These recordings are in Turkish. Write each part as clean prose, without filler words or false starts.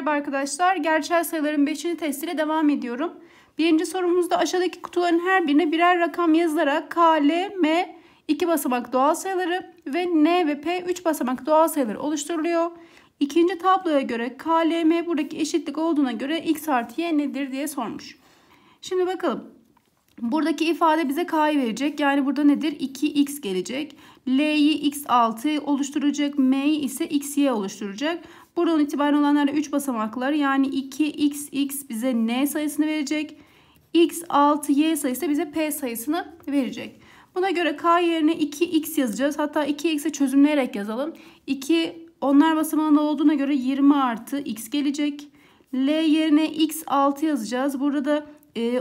merhaba arkadaşlar. Gerçel sayıların 5. testiyle devam ediyorum. Birinci sorumuzda aşağıdaki kutuların her birine birer rakam yazılarak K, L, M 2 basamak doğal sayıları ve N ve P 3 basamak doğal sayıları oluşturuluyor. İkinci tabloya göre K, L, M buradaki eşitlik olduğuna göre X artı Y nedir diye sormuş. Şimdi bakalım. Buradaki ifade bize K'yı verecek. Yani burada nedir? 2X gelecek. L'yi X6 oluşturacak. M'yi ise XY oluşturacak. Buradan itibaren olanlar da 3 basamaklar. Yani 2XX bize N sayısını verecek. X6Y sayısı bize P sayısını verecek. Buna göre K yerine 2X yazacağız. Hatta 2X'i çözümleyerek yazalım. 2 onlar basamağında olduğuna göre 20 artı X gelecek. L yerine X6 yazacağız. Burada da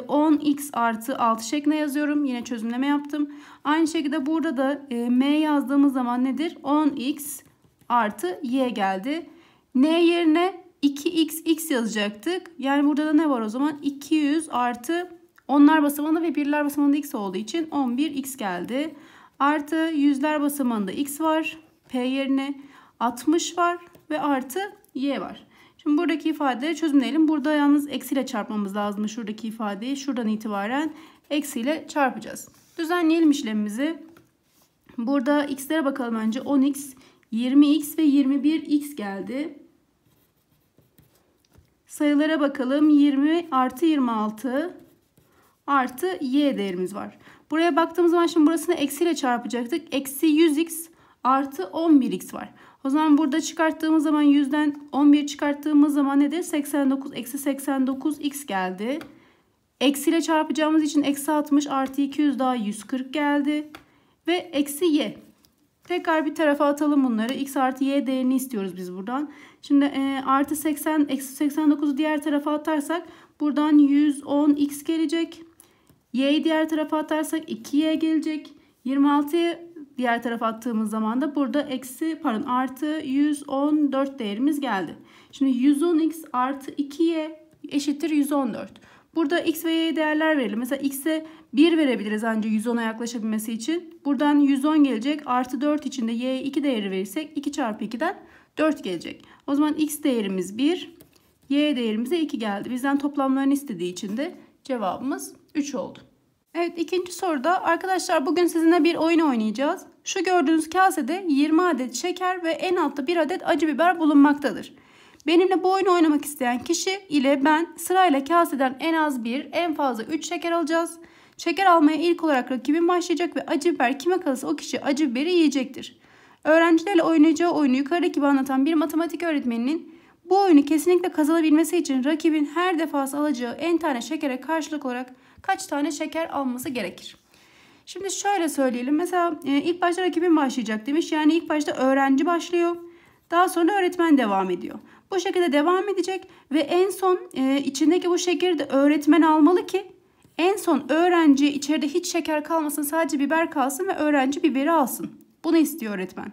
10x artı 6 şeklinde yazıyorum. Yine çözümleme yaptım. Aynı şekilde burada da m yazdığımız zaman nedir? 10x artı y geldi. N yerine 2xx yazacaktık. Yani burada da ne var o zaman? 200 artı onlar basamağında ve birler basamağında x olduğu için 11x geldi. Artı yüzler basamağında x var. P yerine 60 var ve artı y var. Şimdi buradaki ifadeleri çözümleyelim. Burada yalnız eksiyle çarpmamız lazım. Şuradaki ifadeyi şuradan itibaren eksiyle çarpacağız. Düzenleyelim işlemimizi. Burada x'lere bakalım önce. 10x, 20x ve 21x geldi. Sayılara bakalım. 20 artı 26 artı y değerimiz var. Buraya baktığımız zaman şimdi burasını eksiyle çarpacaktık. Eksi 100x artı 11x var. O zaman burada çıkarttığımız zaman 100'den 11 çıkarttığımız zaman nedir? 89 eksi 89x geldi. Eksiyle çarpacağımız için eksi 60 artı 200 daha 140 geldi. Ve eksi y. Tekrar bir tarafa atalım bunları. X artı y değerini istiyoruz biz buradan. Şimdi artı 80 eksi 89'u diğer tarafa atarsak buradan 110x gelecek. Y'yi diğer tarafa atarsak 2y gelecek. 26'yı diğer tarafa attığımız zaman da burada artı 114 değerimiz geldi. Şimdi 110x artı 2y eşittir 114. Burada x ve y'ye değerler verelim. Mesela x'e 1 verebiliriz ancak 110'a yaklaşabilmesi için. Buradan 110 gelecek. Artı 4 için de y'ye 2 değeri verirsek 2 çarpı 2'den 4 gelecek. O zaman x değerimiz 1, y değerimize 2 geldi. Bizden toplamlarını istediği için de cevabımız 3 oldu. Evet, ikinci soruda arkadaşlar bugün sizinle bir oyun oynayacağız. Şu gördüğünüz kasede 20 adet şeker ve en altta 1 adet acı biber bulunmaktadır. Benimle bu oyunu oynamak isteyen kişi ile ben sırayla kaseden en az 1, en fazla 3 şeker alacağız. Şeker almaya ilk olarak rakibim başlayacak ve acı biber kime kalırsa o kişi acı biberi yiyecektir. Öğrencilerle oynayacağı oyunu yukarıdaki gibi anlatan bir matematik öğretmeninin bu oyunu kesinlikle kazanabilmesi için rakibin her defasında alacağı en tane şekere karşılık olarak kaç tane şeker alması gerekir? Şimdi şöyle söyleyelim. Mesela ilk başta rakibin başlayacak demiş. Yani ilk başta öğrenci başlıyor. Daha sonra öğretmen devam ediyor. Bu şekilde devam edecek ve en son içindeki bu şekeri de öğretmen almalı ki en son öğrenciye içeride hiç şeker kalmasın, sadece biber kalsın ve öğrenci biberi alsın. Bunu istiyor öğretmen.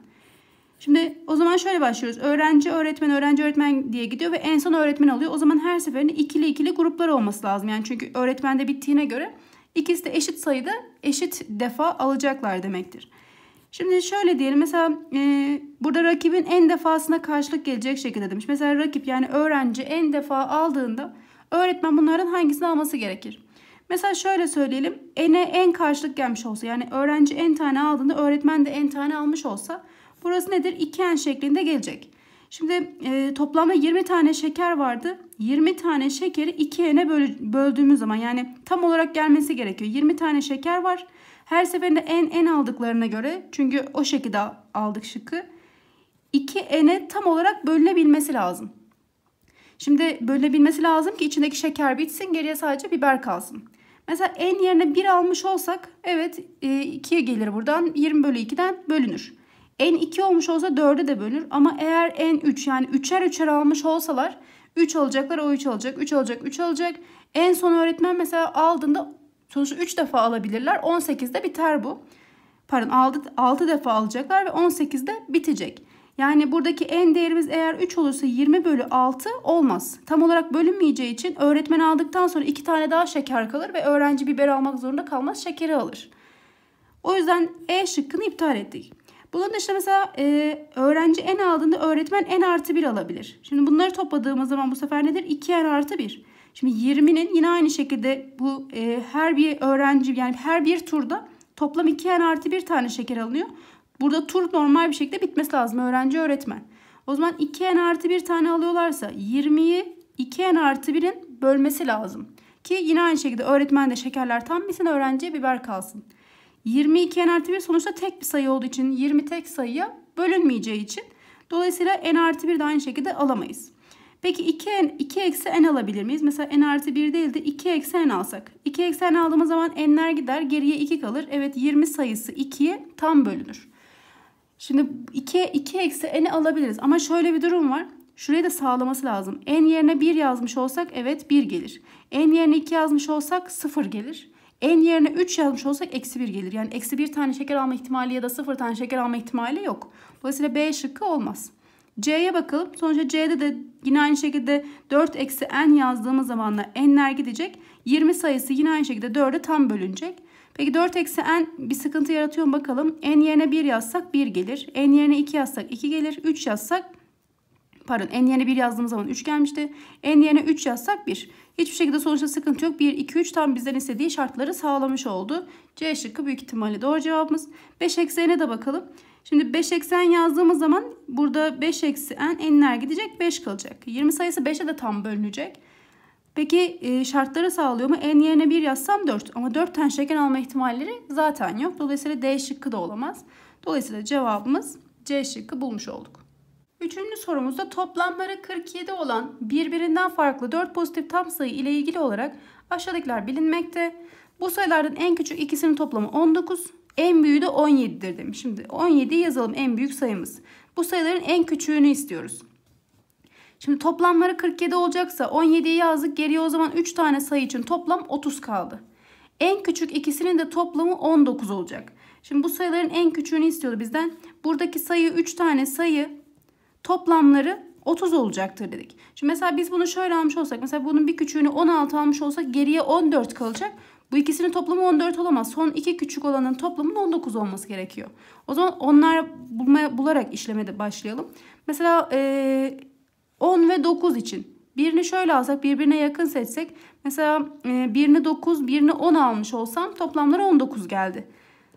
Şimdi o zaman şöyle başlıyoruz. Öğrenci öğretmen, öğrenci öğretmen diye gidiyor ve en son öğretmen alıyor. O zaman her seferinde ikili ikili gruplar olması lazım. Yani çünkü öğretmen de bittiğine göre ikisi de eşit sayıda eşit defa alacaklar demektir. Şimdi şöyle diyelim. Mesela burada rakibin en defasına karşılık gelecek şekilde demiş. Mesela rakip yani öğrenci en defa aldığında öğretmen bunların hangisini alması gerekir? Mesela şöyle söyleyelim. N'e en karşılık gelmiş olsa yani öğrenci en tane aldığında öğretmen de en tane almış olsa burası nedir? 2n şeklinde gelecek. Şimdi toplamda 20 tane şeker vardı. 20 tane şekeri 2n'e böldüğümüz zaman yani tam olarak gelmesi gerekiyor. 20 tane şeker var. Her seferinde n aldıklarına göre çünkü o şekilde aldık şıkkı. 2n'e tam olarak bölünebilmesi lazım. Şimdi bölünebilmesi lazım ki içindeki şeker bitsin, geriye sadece biber kalsın. Mesela n yerine 1 almış olsak evet 2'ye gelir buradan. 20 bölü 2'den bölünür. N 2 olmuş olsa 4'e de bölünür ama eğer N 3 yani 3'er almış olsalar 3 alacaklar, o 3 alacak, 3 alacak, 3 alacak. En son öğretmen mesela aldığında sonuçta 3 defa alabilirler. 18'de biter bu. Pardon 6 defa alacaklar ve 18'de bitecek. Yani buradaki N değerimiz eğer 3 olursa 20 bölü 6 olmaz. Tam olarak bölünmeyeceği için öğretmen aldıktan sonra 2 tane daha şeker kalır ve öğrenci biber almak zorunda kalmaz, şekeri alır. O yüzden E şıkkını iptal ettik. Bunun dışında mesela öğrenci n aldığında öğretmen n+1 alabilir. Şimdi bunları topladığımız zaman bu sefer nedir? 2n+1. Şimdi 20'nin yine aynı şekilde bu her bir öğrenci, yani her bir turda toplam 2n+1 tane şeker alınıyor. Burada tur normal bir şekilde bitmesi lazım. Öğrenci öğretmen. O zaman 2n+1 tane alıyorlarsa 20'yi 2n+1'in bölmesi lazım. Ki yine aynı şekilde öğretmen de şekerler tam bitsin, öğrenciye biber kalsın. 22n+1 sonuçta tek bir sayı olduğu için 20 tek sayıya bölünmeyeceği için. Dolayısıyla n+1 de aynı şekilde alamayız. Peki 2 eksi n alabilir miyiz? Mesela n+1 değil de 2 eksi n alsak. 2 eksi n aldığımız zaman n'ler gider, geriye 2 kalır. Evet, 20 sayısı 2'ye tam bölünür. Şimdi 2 eksi n'i alabiliriz ama şöyle bir durum var. Şurayı da sağlaması lazım. N yerine 1 yazmış olsak evet 1 gelir. N yerine 2 yazmış olsak 0 gelir. N yerine 3 yazmış olsak -1 gelir. Yani -1 tane şeker alma ihtimali ya da 0 tane şeker alma ihtimali yok. Dolayısıyla B şıkkı olmaz. C'ye bakalım. Sonuçta C'de de yine aynı şekilde 4 eksi n yazdığımız zaman da n'ler gidecek. 20 sayısı yine aynı şekilde 4'e tam bölünecek. Peki 4 eksi n bir sıkıntı yaratıyor mu bakalım. N yerine 1 yazsak 1 gelir. N yerine 2 yazsak 2 gelir. 3 yazsak, pardon, n yerine 1 yazdığımız zaman 3 gelmişti. N yerine 3 yazsak 1. Hiçbir şekilde sonuçta sıkıntı yok. 1, 2, 3 tam bizden istediği şartları sağlamış oldu. C şıkkı büyük ihtimalle doğru cevabımız. 5 eksi n'e de bakalım. Şimdi 5 eksi n yazdığımız zaman burada 5 eksi n, n'ler gidecek, 5 kalacak. 20 sayısı 5'e de tam bölünecek. Peki şartları sağlıyor mu? N yerine 1 yazsam 4 ama 4 tane şeker alma ihtimalleri zaten yok. Dolayısıyla D şıkkı da olamaz. Dolayısıyla cevabımız C şıkkı bulmuş olduk. Üçüncü sorumuzda toplamları 47 olan birbirinden farklı 4 pozitif tam sayı ile ilgili olarak aşağıdakiler bilinmekte. Bu sayılardan en küçük ikisinin toplamı 19, en büyüğü de 17'dir demiş. Şimdi 17'yi yazalım, en büyük sayımız. Bu sayıların en küçüğünü istiyoruz. Şimdi toplamları 47 olacaksa 17'yi yazdık, geriye o zaman 3 tane sayı için toplam 30 kaldı. En küçük ikisinin de toplamı 19 olacak. Şimdi bu sayıların en küçüğünü istiyordu bizden. Buradaki sayı 3 tane sayı, toplamları 30 olacaktır dedik. Şimdi mesela biz bunu şöyle almış olsak, mesela bunun bir küçüğünü 16 almış olsak geriye 14 kalacak. Bu ikisinin toplamı 14 olamaz. Son iki küçük olanın toplamının 19 olması gerekiyor. O zaman onlar bularak işleme de başlayalım. Mesela 10 ve 9 için birini şöyle alsak, birbirine yakın seçsek, mesela birini 9 birini 10 almış olsam toplamları 19 geldi.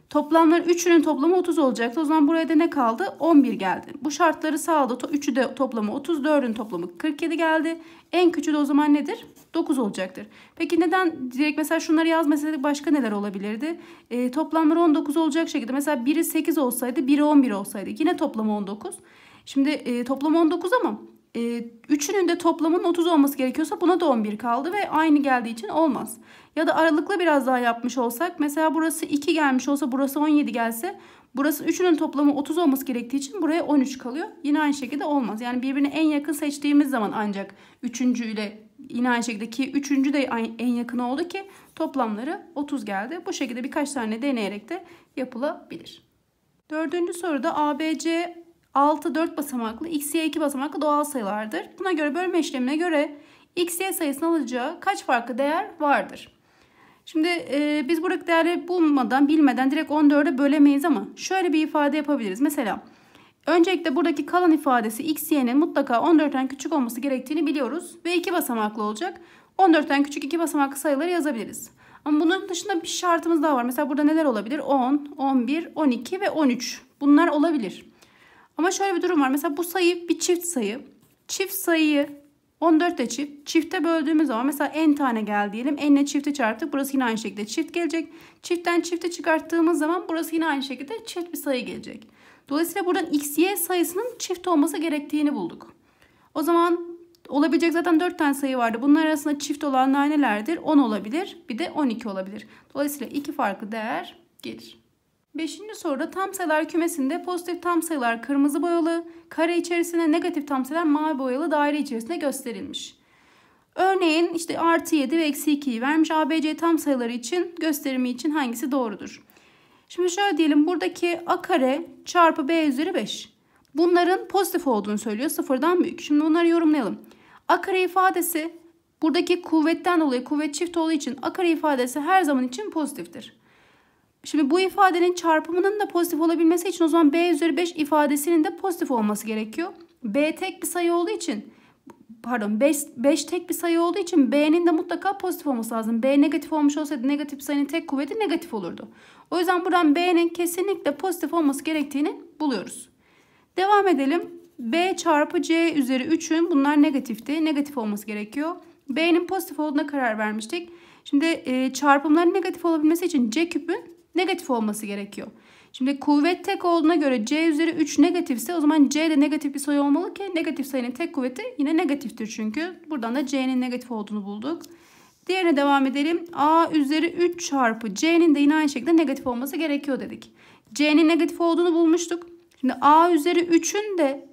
Toplamlar 3'ünün toplamı 30 olacaktı. O zaman buraya da ne kaldı? 11 geldi. Bu şartları sağladı. 3'ü de toplamı 30, 4'ün toplamı 47 geldi. En küçüğü de o zaman nedir? 9 olacaktır. Peki neden direkt mesela şunları yazmasaydık başka neler olabilirdi? Toplamlar 19 olacak şekilde mesela biri 8 olsaydı, biri 11 olsaydı yine toplamı 19. Şimdi toplam 19 ama 3'ünün de toplamının 30 olması gerekiyorsa buna da 11 kaldı ve aynı geldiği için olmaz. Ya da aralıkla biraz daha yapmış olsak, mesela burası 2 gelmiş olsa, burası 17 gelse, burası 3'ünün toplamı 30 olması gerektiği için buraya 13 kalıyor. Yine aynı şekilde olmaz. Yani birbirine en yakın seçtiğimiz zaman ancak 3. ile yine aynı şekilde, ki 3. de en yakın oldu ki toplamları 30 geldi. Bu şekilde birkaç tane deneyerek de yapılabilir. Dördüncü soruda ABC 6 4 basamaklı, x'ye 2 basamaklı doğal sayılardır. Buna göre bölme işlemine göre x'ye sayısının alacağı kaç farklı değer vardır? Şimdi biz buradaki değerleri bilmeden direkt 14'e bölemeyiz ama şöyle bir ifade yapabiliriz. Mesela öncelikle buradaki kalan ifadesi x'ye'nin mutlaka 14'ten küçük olması gerektiğini biliyoruz ve 2 basamaklı olacak. 14'ten küçük 2 basamaklı sayıları yazabiliriz. Ama bunun dışında bir şartımız daha var. Mesela burada neler olabilir? 10, 11, 12 ve 13. Bunlar olabilir. Ama şöyle bir durum var. Mesela bu sayı bir çift sayı. Çift sayıyı 14'e çifte böldüğümüz zaman mesela n tane gel diyelim. N ile çifti çarptık. Burası yine aynı şekilde çift gelecek. Çiftten çifti çıkarttığımız zaman burası yine aynı şekilde çift bir sayı gelecek. Dolayısıyla buradan x, y sayısının çift olması gerektiğini bulduk. O zaman olabilecek zaten 4 tane sayı vardı. Bunlar arasında çift olanlar nelerdir? 10 olabilir, bir de 12 olabilir. Dolayısıyla 2 farklı değer gelir. Beşinci soruda tam sayılar kümesinde pozitif tam sayılar kırmızı boyalı, kare içerisinde negatif tam sayılar mavi boyalı daire içerisinde gösterilmiş. Örneğin işte +7 ve -2'yi vermiş. ABC tam sayıları için gösterimi için hangisi doğrudur? Şimdi şöyle diyelim, buradaki a kare çarpı b üzeri 5. Bunların pozitif olduğunu söylüyor, sıfırdan büyük. Şimdi bunları yorumlayalım. A kare ifadesi buradaki kuvvetten dolayı, kuvvet çift olduğu için a kare ifadesi her zaman için pozitiftir. Şimdi bu ifadenin çarpımının da pozitif olabilmesi için o zaman b üzeri 5 ifadesinin de pozitif olması gerekiyor. B tek bir sayı olduğu için, pardon, 5 tek bir sayı olduğu için b'nin de mutlaka pozitif olması lazım. B negatif olmuş olsaydı negatif sayının tek kuvveti negatif olurdu. O yüzden buradan b'nin kesinlikle pozitif olması gerektiğini buluyoruz. Devam edelim. B çarpı c üzeri 3'ün, bunlar negatifti. Negatif olması gerekiyor. B'nin pozitif olduğuna karar vermiştik. Şimdi çarpımların negatif olabilmesi için c küpün negatif olması gerekiyor. Şimdi kuvvet tek olduğuna göre c üzeri 3 negatifse o zaman c de negatif bir sayı olmalı ki negatif sayının tek kuvveti yine negatiftir çünkü. Buradan da c'nin negatif olduğunu bulduk. Diğerine devam edelim. A üzeri 3 çarpı c'nin de yine aynı şekilde negatif olması gerekiyor dedik. C'nin negatif olduğunu bulmuştuk. Şimdi a üzeri 3'ün de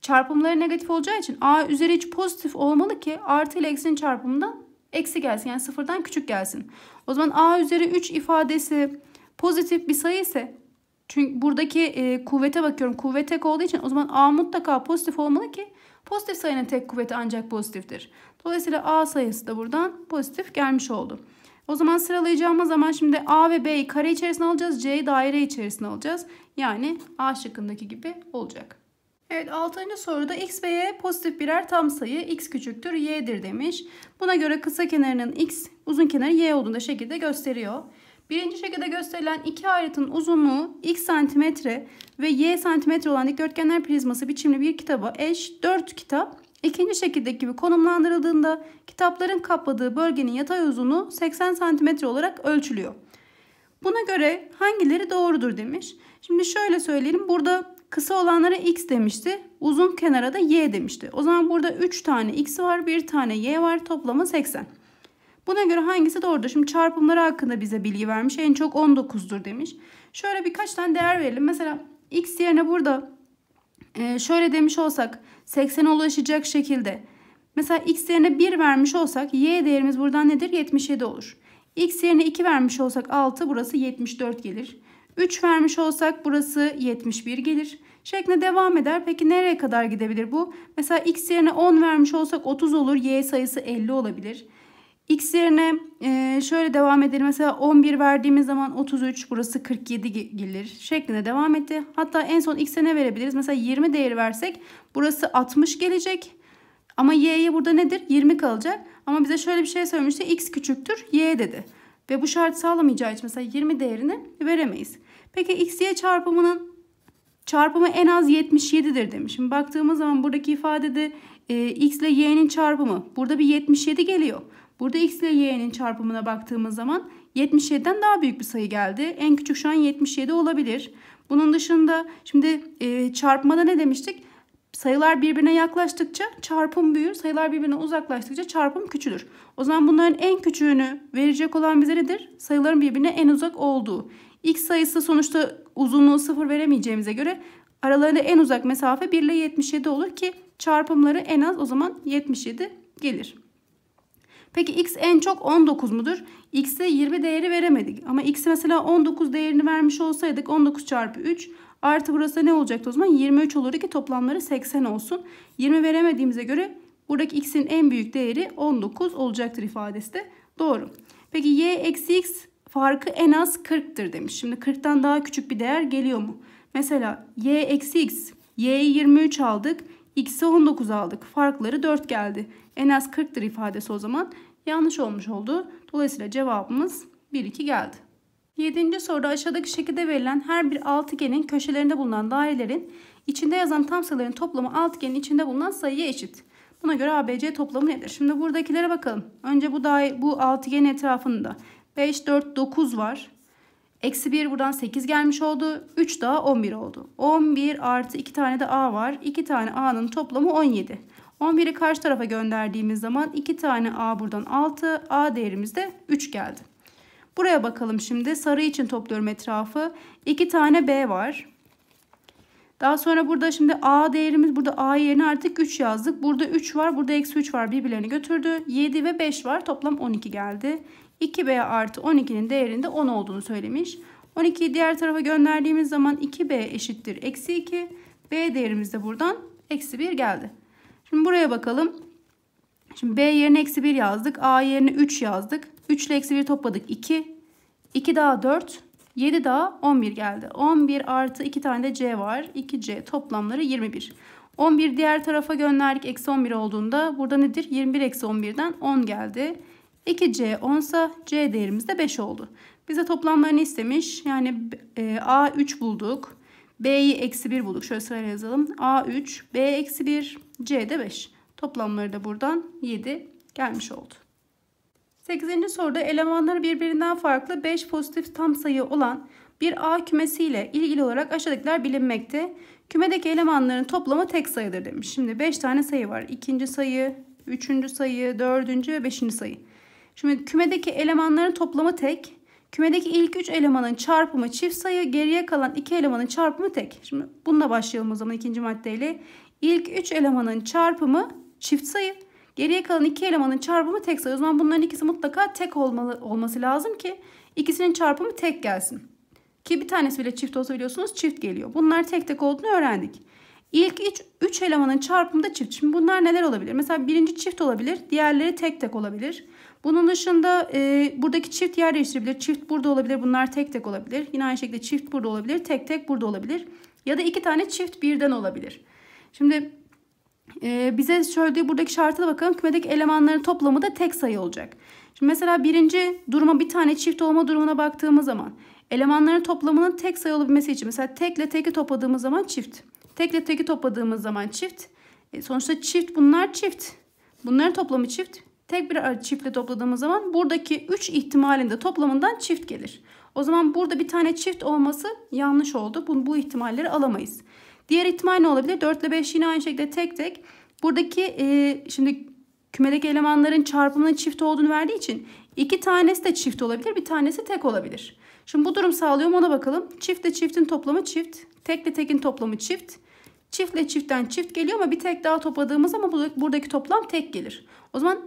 çarpımları negatif olacağı için a üzeri 3 pozitif olmalı ki artı ile eksinin çarpımında eksi gelsin. Yani sıfırdan küçük gelsin. O zaman a üzeri 3 ifadesi pozitif bir sayı ise, çünkü buradaki kuvvete bakıyorum. Kuvvet tek olduğu için o zaman a mutlaka pozitif olmalı ki pozitif sayının tek kuvveti ancak pozitiftir. Dolayısıyla a sayısı da buradan pozitif gelmiş oldu. O zaman sıralayacağımız zaman şimdi a ve b'yi kare içerisine alacağız. c'yi daire içerisine alacağız. Yani a şıkkındaki gibi olacak. Evet, 6. soruda x ve y pozitif birer tam sayı, x küçüktür y'dir demiş. Buna göre kısa kenarının x, uzun kenarı y olduğunda şekilde gösteriyor. Birinci şekilde gösterilen iki ayrıtın uzunluğu x santimetre ve y santimetre olan dikdörtgenler prizması biçimli bir kitaba eş 4 kitap. İkinci şekildeki gibi konumlandırıldığında kitapların kapladığı bölgenin yatay uzunluğu 80 santimetre olarak ölçülüyor. Buna göre hangileri doğrudur demiş. Şimdi şöyle söyleyelim, burada kısa olanlara x demişti, uzun kenara da y demişti. O zaman burada 3 tane x var, 1 tane y var, toplamı 80. Buna göre hangisi doğrudur? Şimdi çarpımları hakkında bize bilgi vermiş. En çok 19'dur demiş. Şöyle birkaç tane değer verelim. Mesela x yerine burada şöyle demiş olsak 80'e ulaşacak şekilde. Mesela x yerine 1 vermiş olsak y değerimiz buradan nedir? 77 olur. X yerine 2 vermiş olsak 6, burası 74 gelir. 3 vermiş olsak burası 71 gelir. Şeklinde devam eder. Peki nereye kadar gidebilir bu? Mesela x yerine 10 vermiş olsak 30 olur. Y sayısı 50 olabilir. X yerine şöyle devam edelim. Mesela 11 verdiğimiz zaman 33, burası 47 gelir şeklinde devam etti. Hatta en son x'e ne verebiliriz? Mesela 20 değeri versek burası 60 gelecek. Ama y'ye burada nedir? 20 kalacak. Ama bize şöyle bir şey söylemişti. X küçüktür y dedi. Ve bu şart sağlamayacağı için mesela 20 değerini veremeyiz. Peki x y çarpımının çarpımı en az 77'dir demiş. Şimdi baktığımız zaman buradaki ifadede x ile y'nin çarpımı. Burada bir 77 geliyor. Burada x ile y'nin çarpımına baktığımız zaman 77'den daha büyük bir sayı geldi. En küçük şu an 77 olabilir. Bunun dışında şimdi çarpmada ne demiştik? Sayılar birbirine yaklaştıkça çarpım büyür. Sayılar birbirine uzaklaştıkça çarpım küçülür. O zaman bunların en küçüğünü verecek olan bize nedir? Sayıların birbirine en uzak olduğu. X sayısı sonuçta uzunluğu 0 veremeyeceğimize göre aralarında en uzak mesafe 1 ile 77 olur ki çarpımları en az o zaman 77 gelir. Peki x en çok 19 mudur? X'e 20 değeri veremedik. Ama x'e mesela 19 değerini vermiş olsaydık 19 çarpı 3 artı burası ne olacaktı o zaman? 23 olurdu ki toplamları 80 olsun. 20 veremediğimize göre buradaki x'in en büyük değeri 19 olacaktır ifadesi de doğru. Peki y eksi x farkı en az 40'tır demiş. Şimdi 40'tan daha küçük bir değer geliyor mu? Mesela y eksi x, y'yi 23 aldık. X'e 19 aldık. Farkları 4 geldi. En az 40'tır ifadesi o zaman yanlış olmuş oldu. Dolayısıyla cevabımız 1-2 geldi. 7. soruda aşağıdaki şekilde verilen her bir altıgenin köşelerinde bulunan dairelerin içinde yazan tam sayıların toplamı altıgenin içinde bulunan sayıya eşit. Buna göre ABC toplamı nedir? Şimdi buradakilere bakalım. Önce bu altıgenin etrafında 5, 4, 9 var. Eksi 1 buradan 8 gelmiş oldu. 3 daha 11 oldu. 11 artı 2 tane de A var. 2 tane A'nın toplamı 17. 11'i karşı tarafa gönderdiğimiz zaman 2 tane A buradan 6. A değerimiz de 3 geldi. Buraya bakalım şimdi. Sarı için topluyorum etrafı. 2 tane B var. Daha sonra burada şimdi A değerimiz, burada A yerine artık 3 yazdık. Burada 3 var. Burada eksi 3 var. Birbirlerini götürdü. 7 ve 5 var. Toplam 12 geldi. 2b artı 12'nin değerinde 10 olduğunu söylemiş. 12'yi diğer tarafa gönderdiğimiz zaman 2b eşittir eksi 2. B değerimiz de buradan eksi 1 geldi. Şimdi buraya bakalım. Şimdi b yerine eksi 1 yazdık. A yerine 3 yazdık. 3 ile eksi 1 topladık 2. 2 daha 4. 7 daha 11 geldi. 11 artı 2 tane de C var. 2C toplamları 21. 11 diğer tarafa gönderdik. Eksi 11 olduğunda burada nedir? 21 eksi 11'den 10 geldi. 2C 10 ise C değerimiz de 5 oldu. Bize toplamlarını istemiş. Yani A 3 bulduk. B'yi eksi 1 bulduk. Şöyle sırayla yazalım. A 3, B eksi 1, C de 5. Toplamları da buradan 7 gelmiş oldu. 8. soruda elemanları birbirinden farklı 5 pozitif tam sayı olan bir A kümesiyle ilgili olarak aşağıdakiler bilinmekte. Kümedeki elemanların toplamı tek sayıdır demiş. Şimdi 5 tane sayı var. 2. sayı, 3. sayı, 4. ve 5. sayı. Şimdi kümedeki elemanların toplamı tek. Kümedeki ilk 3 elemanın çarpımı çift sayı, geriye kalan 2 elemanın çarpımı tek. Şimdi bununla başlayalım o zaman ikinci maddeyle. İlk 3 elemanın çarpımı çift sayı. Geriye kalan 2 elemanın çarpımı tek sayı. O zaman bunların ikisi mutlaka tek olması lazım ki ikisinin çarpımı tek gelsin. Ki bir tanesi bile çift olsa biliyorsunuz çift geliyor. Bunlar tek tek olduğunu öğrendik. İlk 3 elemanın çarpımı da çift. Şimdi bunlar neler olabilir? Mesela birinci çift olabilir. Diğerleri tek tek olabilir. Bunun dışında buradaki çift yer değiştirebilir. Çift burada olabilir. Bunlar tek tek olabilir. Yine aynı şekilde çift burada olabilir. Tek tek burada olabilir. Ya da 2 tane çift birden olabilir. Şimdi bize söylediği buradaki şartına bakalım. Kümedeki elemanların toplamı da tek sayı olacak. Şimdi mesela birinci duruma bir tane çift olma durumuna baktığımız zaman elemanların toplamının tek sayı olabilmesi için mesela tekle teki topladığımız zaman çift. Tekle teki topladığımız zaman çift. Sonuçta çift bunlar çift. Bunların toplamı çift. Tek bir çiftle topladığımız zaman buradaki 3 ihtimalinde toplamından çift gelir. O zaman burada bir tane çift olması yanlış oldu. Bu ihtimalleri alamayız. Diğer ihtimal ne olabilir? 4 ile 5 yine aynı şekilde tek tek. Buradaki şimdi kümedeki elemanların çarpımının çift olduğunu verdiği için iki tanesi de çift olabilir. Bir tanesi tek olabilir. Şimdi bu durum sağlıyor mu ona bakalım. Çiftle çiftin toplamı çift. Tekle tekin toplamı çift. Çiftle çiftten çift geliyor ama bir tek daha topladığımız zaman buradaki toplam tek gelir. O zaman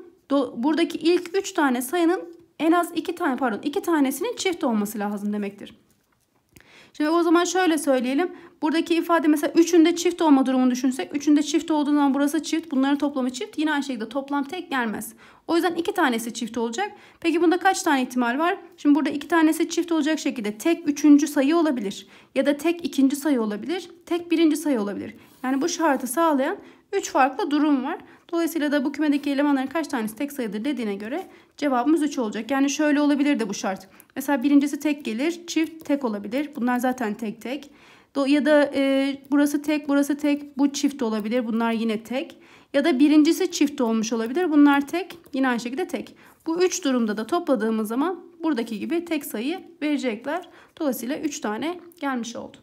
buradaki ilk 3 tane sayının en az 2 tanesinin çift olması lazım demektir. Şimdi o zaman şöyle söyleyelim. Buradaki ifade mesela 3'ün de çift olma durumunu düşünsek. 3'ün de çift olduğundan burası çift. Bunların toplamı çift. Yine aynı şekilde toplam tek gelmez. O yüzden 2 tanesi çift olacak. Peki bunda kaç tane ihtimal var? Şimdi burada 2 tanesi çift olacak şekilde tek 3. sayı olabilir. Ya da tek 2. sayı olabilir. Tek 1. sayı olabilir. Yani bu şartı sağlayan 3 farklı durum var. Dolayısıyla da bu kümedeki elemanların kaç tanesi tek sayıdır dediğine göre cevabımız 3 olacak. Yani şöyle olabilir de bu şart. Mesela birincisi tek gelir, çift tek olabilir. Bunlar zaten tek tek. Ya da burası tek, burası tek, bu çift olabilir. Bunlar yine tek. Ya da birincisi çift olmuş olabilir. Bunlar tek, yine aynı şekilde tek. Bu 3 durumda da topladığımız zaman buradaki gibi tek sayı verecekler. Dolayısıyla 3 tane gelmiş oldu.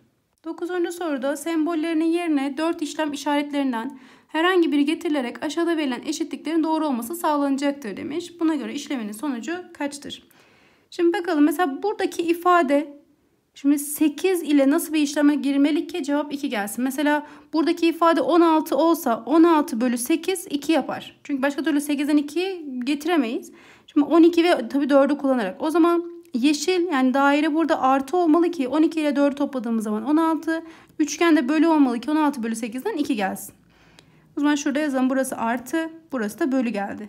9. soruda sembollerinin yerine 4 işlem işaretlerinden herhangi biri getirilerek aşağıda verilen eşitliklerin doğru olması sağlanacaktır demiş. Buna göre işleminin sonucu kaçtır? Şimdi bakalım mesela buradaki ifade şimdi 8 ile nasıl bir işleme girmeli ki cevap 2 gelsin. Mesela buradaki ifade 16 olsa 16 bölü 8 2 yapar. Çünkü başka türlü 8'den 2'yi getiremeyiz. Şimdi 12 ve tabii 4'ü kullanarak o zaman yeşil yani daire burada artı olmalı ki 12 ile 4 topladığımız zaman 16. Üçgende bölü olmalı ki 16 bölü 8'den 2 gelsin. O zaman şurada yazalım burası artı burası da bölü geldi.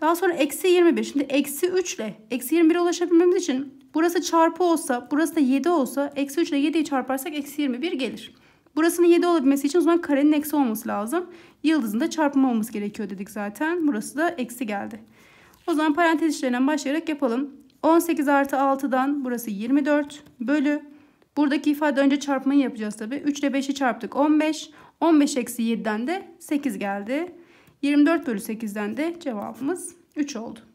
Daha sonra eksi 21. Şimdi eksi 3 ile eksi 21'e ulaşabilmemiz için burası çarpı olsa burası da 7 olsa eksi 3 ile 7'yi çarparsak eksi 21 gelir. Burasının 7 olabilmesi için o zaman karenin eksi olması lazım. Yıldızın da çarpımı olması gerekiyor dedik zaten. Burası da eksi geldi. O zaman parantez işlerinden başlayarak yapalım. 18 artı 6'dan burası 24 bölü. Buradaki ifade önce çarpmayı yapacağız tabi. 3 ile 5'i çarptık 15. 15 eksi 7'den de 8 geldi. 24 bölü 8'den de cevabımız 3 oldu.